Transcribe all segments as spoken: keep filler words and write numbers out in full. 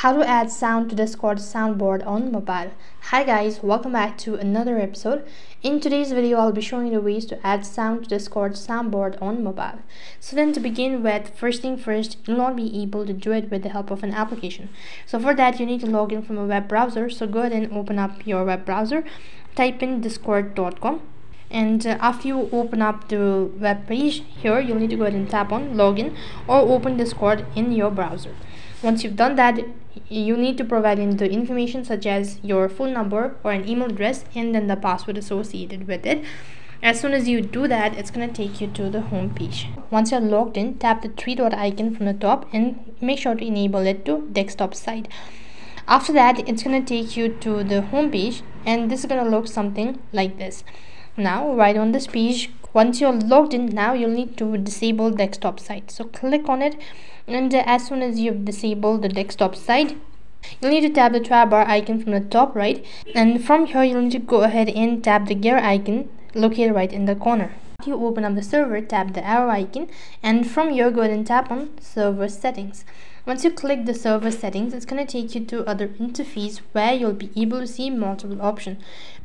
How to add sound to Discord soundboard on mobile. Hi guys, welcome back to another episode. In today's video, I'll be showing you the ways to add sound to Discord soundboard on mobile. So then to begin with, first thing first, you'll not be able to do it with the help of an application. So for that, you need to log in from a web browser. So go ahead and open up your web browser, type in discord dot com. And uh, after you open up the web page, here you'll need to go ahead and tap on login or open Discord in your browser. Once you've done that, you need to provide in the information such as your phone number or an email address and then the password associated with it. As soon as you do that, it's going to take you to the home page. Once you're logged in, tap the three dot icon from the top and make sure to enable it to desktop side. After that, it's going to take you to the home page, and this is going to look something like this. Now right on this page, once you're logged in, now you'll need to disable desktop side. So click on it, and uh, as soon as you've disabled the desktop side, you'll need to tap the toolbar icon from the top right, and from here you'll need to go ahead and tap the gear icon located right in the corner. After you open up the server, tap the arrow icon, and from here go ahead and tap on server settings. Once you click the server settings, it's going to take you to other interface where you'll be able to see multiple options.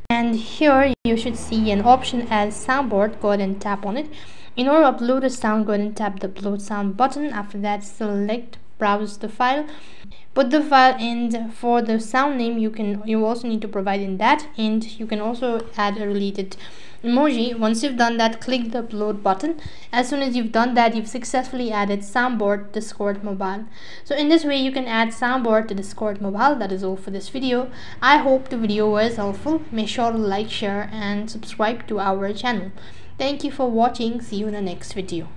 And here you should see an option as soundboard. Go ahead and tap on it. In order to upload a sound, go ahead and tap the upload sound button. After that, select browse the file, put the file, and for the sound name you can you also need to provide in that, and you can also add a related emoji. Once you've done that, click the upload button. As soon as you've done that, you've successfully added soundboard Discord mobile. So in this way you can add soundboard to Discord mobile. That is all for this video. I hope the video was helpful. Make sure to like, share and subscribe to our channel. Thank you for watching. See you in the next video.